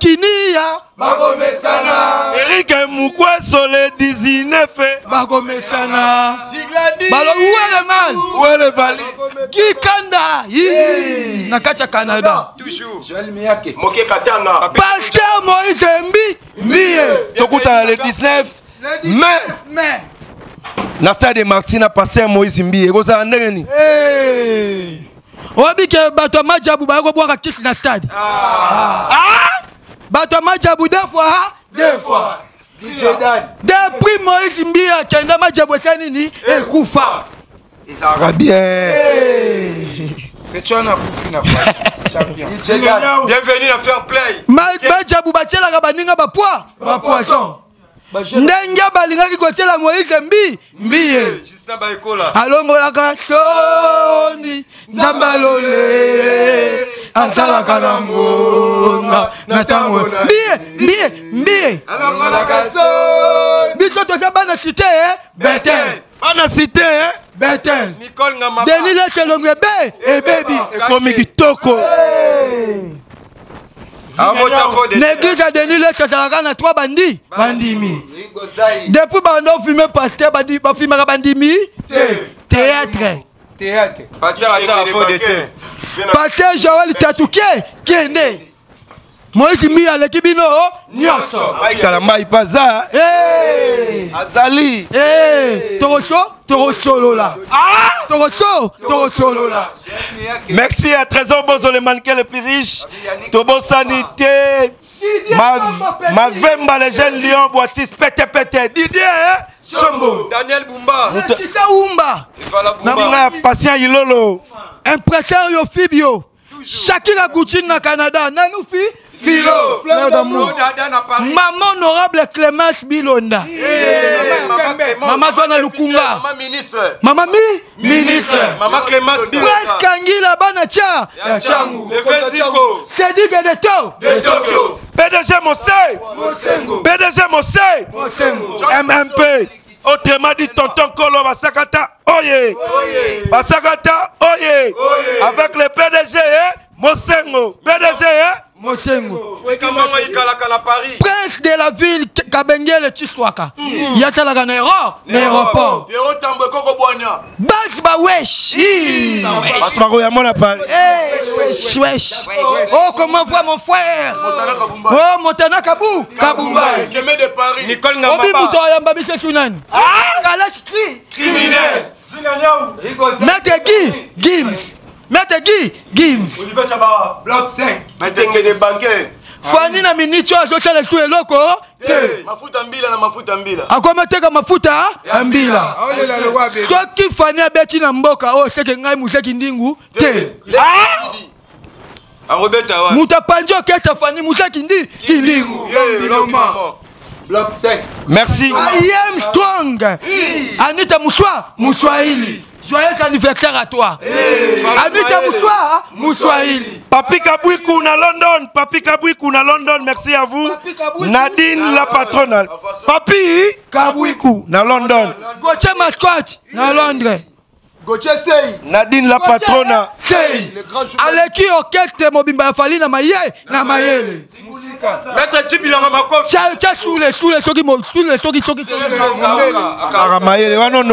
Kinia Bagomesana. Eric Moukweso le dix-neuf Bagomesana. Zigladi Balo où est le mal? Où est le valise? Kikanda Yi Nakacha Canada. Toujours Joël Miyake Moke Katanga Pasteur Moïse Mbi Mie Tokuta le dix-neuf Mais la stade de Martina Pasteur Moïse Mbi et Rosa Andereni. Hey Obike bato majabu bako bwaka kiss na stade. Ah! Ah! Bato majabu deux fois, deux fois. D J Dan. Depuis Moïse Mbia kenda majabu sani ni ekufa. Les Arabiens. Petwana kufi na kwa. Champion. D J Dan. Bienvenue à Fair Play. Majabu bachela kabaninga ba poa. Ba poisson. Ndenga balingaki kotiela Moïse Mbi Mbiye Justin Baikola alongolaka Soni Nzambalole azalaka na ngonga na tango Mbiye Mbiye Mbiye alongolaka Soni biso toza bana cité Betel bana cité Betel Nicole Ngama Denis Leselongwe be e baby ekomi kitoko. L'église a donné le Catalan à trois bandits. Bandimi. Depuis Bandon, fumé pasteur, fumé bandimi. Théâtre. Théâtre. Pasteur Joël Tatouké, qui est né. Moi qui m'y allais, qui m'y allais, qui m'y allais. Kalamaï Paza. Azali. Torosso, Torosso Lola. Ah! Torosso, Torosso Lola. Merci à Trésor Bozo, le mannequin le plus riche. Tobo Sanité. Ma Vemba, les jeunes lions, Boatis, Pété Pété. Didier, hein? Sombo. Daniel Bumba. Chita Oumba. Namina Patient Ilolo. Impresario Fibio. Shakira Goutine au Canada. Nanoufi. Philo, fleur d'amour. Maman honorable Clémence Bilonda. Maman Maman Zona Lukunga. Maman ministre. Maman mi ministre. Maman Clémence Bilonda. Presse Kangi la bana tcha. Tchangu. Efesiko. Cédric de Tokyo. De Tokyo. P D G Mosé. P D G Mosé. M M P. Autrement dit tonton Kolo Basakata Oye. Basakata Oye. Avec le P D G Mosengo. P D G Mosengo. Prince de la ville Kabengele Chiswaka. Yatalaga Nero. Néroport. Bags Bawesh. Oh, comment voit mon frère? Oh, Montana Kabou. Kaboumbay. Nicole Ngamba. Ah, Kalash Kri. Criminel. Maître Guy. Gims. Maître Guy. Gims. Olivier Chabara. Bloc cinq. Maître Kede Banquet. Fanny na minicho azota le tout eloko. Te. Mafuta mbila na mafuta mbila. Akomateka mafuta mbila. Ole la lwa be. Toki Fanny abeti na mboka o seke ngai Mzee Kindingu. Te. Ah! Arobeta wa. Mutapanjo keta Fanny Mzee Kindingu. Kindingu. Loma. Bloc cinq. Merci. I am strong. Anita Muswa, Muswahili. Joyeux anniversaire à toi. Hey, Anita Moussoua, Moussoaïli. Papi Kabouikou na London. Papi Kabouikou na London. Merci à vous. Nadine ah, la patronale. Papi Kabouikou na London. Gauthier Mascotte na Londres. Gauthier Sey. Nadine la patronne. Sey. Aleki Okete Mobimba Fali na Maye. Na Maye. Maître Tchibila Mamakov. Tcha soule, soule, soule, soule, soule, soule, soule, soule,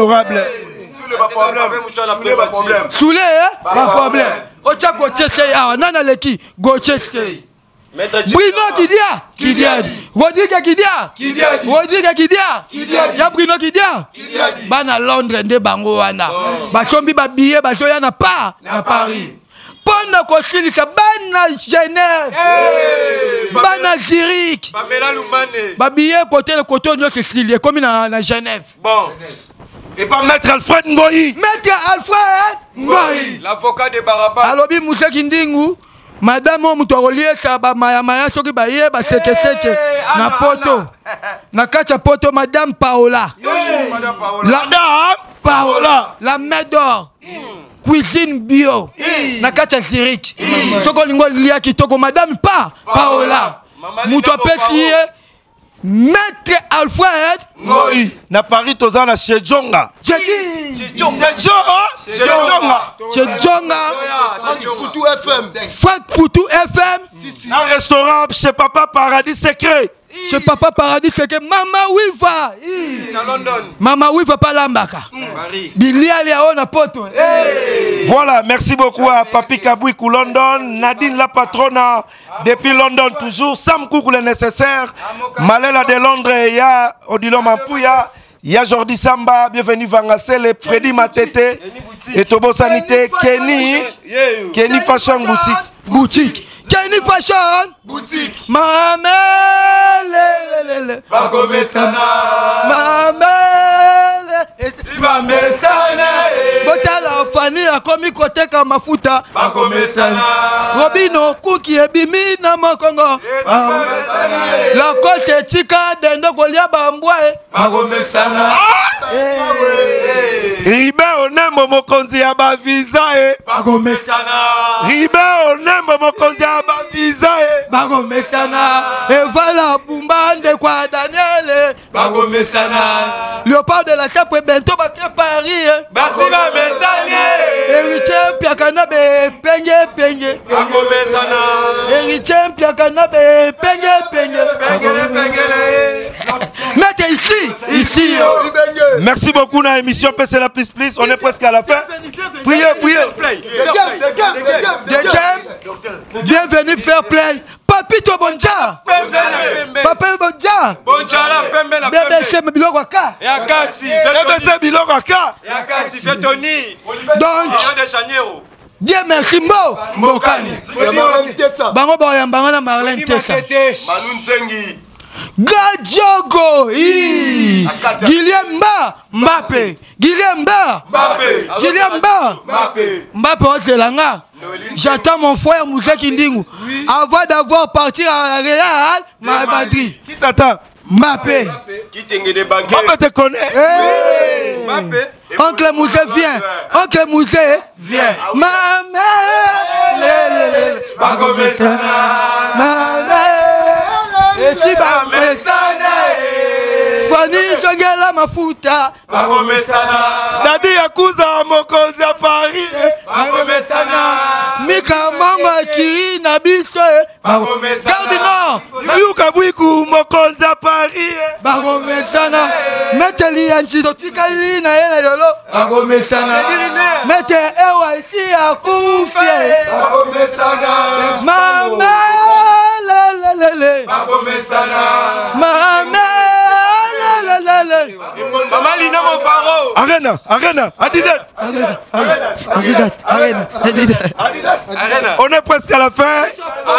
Soulé, pas de problème. Ocha Gochesei, ah, nana leki, Gochesei. Bruno Kidia, Kidia, Rodrigue Kidia, Kidia, Rodrigue Kidia, Kidia, ya Bruno Kidia, Kidia, Bana Londres de Bangoana, Basombi Babier, Basoya n'a pas, à Paris. Bana Kosilika, Bana Genève, Bana Zurich, Pamela Lumane, Babier, côté le coton de Sicile, comme à Genève. Bon. Et pas Maître Alfred Ngoï. Maître Alfred Ngoï. L'avocat de Barabas. Alors, Moussa Kindingu, Madame Moutarolier, Maya Maya, Soki Baye, Sete Sete, Na Poto, Na Kacha Poto, Madame Paola. Madame Paola. La Médor. Cuisine bio. Na Kacha Zurich. Sokolingo Lia Kitoko, Madame Pa. Paola. Moutapessier. Maître Alfred Ngoï. Na Paris tozana chez Djunga. Chez Djunga. Chez Djunga. Chez Djunga. F M. Franck Poutou F M. Un restaurant chez Papa Paradis Secret. Chez Papa Paradis Secret. Mama Wiva. Na London. Mama Wiva Palambaka. Paris. Bilia Léo na Poto. Voilà, merci beaucoup à Papi Kabouikou London, Nadine la patronne depuis London toujours, Sam Koukou le nécessaire, Malela de Londres, il y a Odilon Mampouya, il y a Jordi Samba, bienvenue Vangassele, Freddy Matete, et Tobo Sanité, Kenny, Kenny Fashion Boutique, Boutique, Kenny Fashion Boutique, Mamele, Botala Fanny a commis côté Kamafuta. Robino Kouki et Bimi na Mokongo. La côte Chika de Nogolia Bamboué. Ribe on aime mon konzi à ma visa. Ribe on aime mon konzi à ma visa. Et voilà Bumba de quoi Daniel. Le port de la chape est bientôt battu à Paris. Merci ma messalier. Héritier Piakanabe Penge Penge. Héritier Piakanabe Penge Penge. Mettez ici, ici. Merci beaucoup dans l'émission P C la Plus Plus. On est presque à la fin. Priez, priez. Bienvenue faire play. Papito Bonja. Papa Bonja. Bonja la pembe la pembe. B B C Bilogaka. B B C Bilogaka. Donc, Dieu merci Mbo. Mbokani. Bango Boyan, Bango la Marlène Tessa. Manu Nzengi. Gadjogo. Guillaume Ba. Mbappé. Guillaume Ba. Mbappé. Guillaume Ba. Mbappé. Mbappé Ozelanga. J'attends mon frère Mzee Kindingu. Avant d'avoir parti à la Real Madrid. Qui t'attend? Mbappé. Qui t'es banquier? Mbappé te connaît. Mbappé. Oncle Moussé vient. Oncle Moussé vient. Maman. Bango Messana. Maman. Et si Bango Messana. Fanny Jongela Mafuta. Bango Messana. Dadi Yakuza Mokozi à Paris. Bango Messana. Mika Mama Kiri Nabiso. Bango Messana. Cardinal. Yukabuiku Mokozi à Paris. Bango Messana. Mettez-li Anchizo Tikali na Yena Yolo. Bango Messana. Mettez Ewa ici à Koufie. Bango Messana. Mama. Lelelele. Bango Messana. Mama. Maman Lina Mvaro. Arena, Arena, Adidas. Adidas, Adidas, Arena, Adidas, Arena. On est presque à la fin.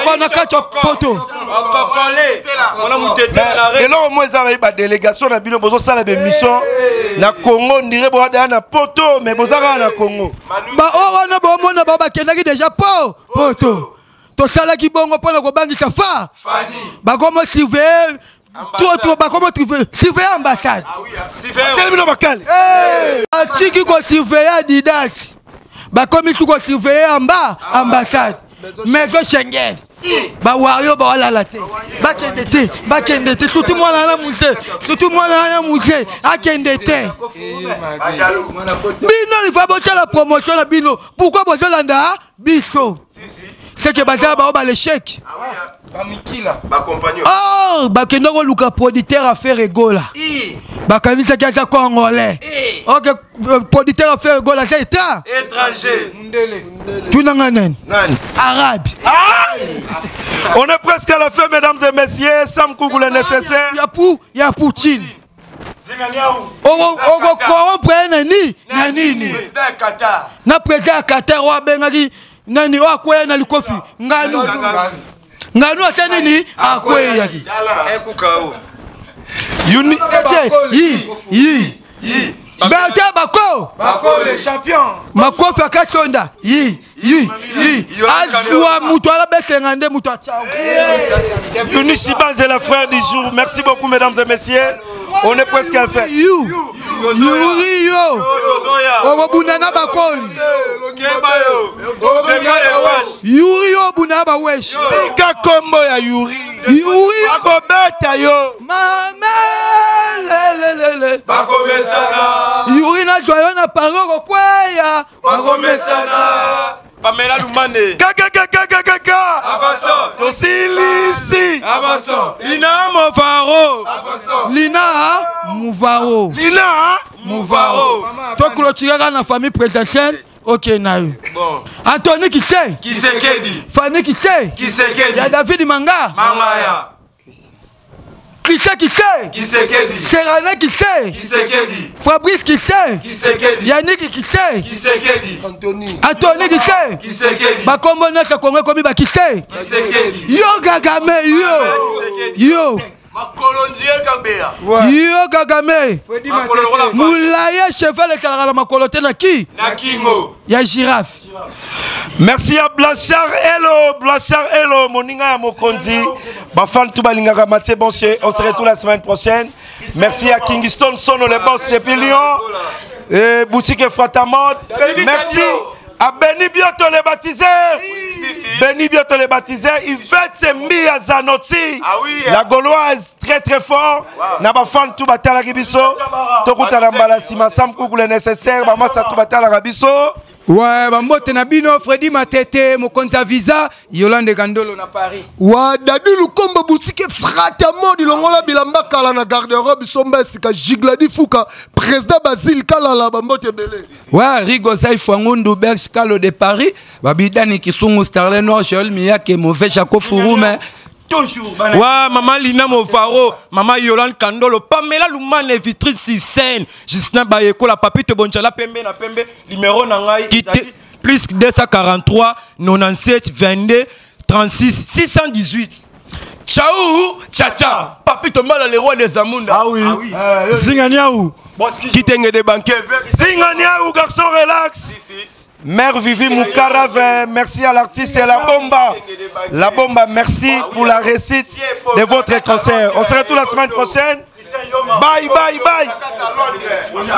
On a quatre poteaux. On a monté. Et là au moins ça arrive à délégation. On a bien besoin ça la mission. La Congo on dirait bon on a poteau mais bon ça va la Congo. Bah oh on a bon on a bon bah Kenya qui déjà poteau. Poteau. Tout ça là qui bon on prend la gobangi ça fa. Fanny. Bah comment tu veux? Toi, toi, comment tu veux? Surveiller l'ambassade. Ah oui, surveiller en bas, ambassade. Maison Schengen. Bah Wario, bah la la tête. Bah Kendete, bah Kendete. Surtout moi là, musée. Surtout moi là, musée. Ah Kendete. Bino, il faut botter la promotion à Bino. Pourquoi botter l'anda? Bisso. C'est que Bazar a l'échec. Oh, il y a un producteur à Ferre Gola. Il y a un Congolais. Un producteur à Ferre Gola, c'est état. Étranger. Tout le monde. Arabe. On est presque à la fin, mesdames et messieurs. Sam Koukou le nécessaire. Il y a Poutine. On corrompt Nani. Nani. Président Qatar. Na président Qatar, on a Bengali. Nani wa kwe na likofi nganu nganu atani ni akwe yaki ekukao yuni yi yi yi Bertha Bako Bako le champion Bako fait Katsonda yi yi yi Azwa Moutoala Bessengande Moutoa Tchao Yuni Siban c'est la frère du jour. Merci beaucoup mesdames et messieurs. On est presque à la fin. Yuri yo Orobunana Bakoli Yuri yo Bunaba Wesh Tika Kombo ya Yuri Yuri Bako Beta yo Mame Lelelele Bako Besana Yuri na joyo na paroko kweya Bako Besana Pamela Lumane Kaka Kaka Kaka Kaka Avançon Tosilisi Avançon Lina Mvaro Avançon Lina Mvaro Lina Mvaro Toi clôturer la famille présidentielle. Ok Naïu. Bon Anthony qui sait Qui sait Kedi Fanny qui sait Qui sait Kedi Y'a David Manga Mangaya Qui sait qui sait Qui sait Kedi Serana qui sait Qui sait Kedi Fabrice qui sait Qui sait Kedi Yannick qui sait Qui sait Kedi Anthony Anthony qui sait Qui sait Kedi Bakombo na Kakongo komi ba qui sait Qui sait Kedi Yo Gagame yo Yo Makolondier Kabea Yo Gagame Freddy Matete Moulaye cheval et Kalala Makolote na qui Na Kingo Ya girafe. Merci à Blachard Hello Blachard Hello Moninga Mokondi Bafan Toubalingara Mathieu Bonchier. On se retrouve la semaine prochaine. Merci à Kingston Sono le boss depuis Lyon. Boutique Fratamante. Merci à Béni bientôt les baptisés. Béni bientôt les baptisés. Yvette Mia Zanotti. La Gauloise très très fort. Na Bafan Toubatala Ribiso. Tokutala Mbalasima Sam Koukou le nécessaire. Bamasa Toubatala Rabiso. Ouais, Bambo Tenabino, Freddy Matete, Mokonza Visa, Yolande Kandolo na Paris. Ouais, Dadu Lukomba Boutique, Fratamo, Dilongola Bilamba Kalana Garde-Robe, Sombasika, Jigladi Fouka, Président Basile Kalala, Bambo Tebele. Ouais, Rigozai Fangundu Berge Kalo de Paris, Babidani Kisungu Starlet Noir, Joël Miyake, Mauvais Jaco Fouroumen. Toujours. Ouais, Maman Lina Mvaro, Maman Yolande Kandolo, Pamela Lumane, Vitrine Sissène, Justin Bayeko, la Papite Bonchala, Pembe, la Pembe, numéro Nangaï, plus deux cent quarante-trois, quatre-vingt-dix-sept, vingt-deux, trente-six, six cent dix-huit. Ciao, tcha tcha, Papi Tombala, le roi des Amounda. Ah oui, ah oui. Euh, Zinganiaou, qui t'engue des banquets, Zinganiaou, garçon, relax. Si, si. Mère Vivi Moukarave, merci à l'artiste et à la bomba. La bomba, merci pour la réussite de votre concert. On se retrouve la semaine prochaine. Bye, bye, bye.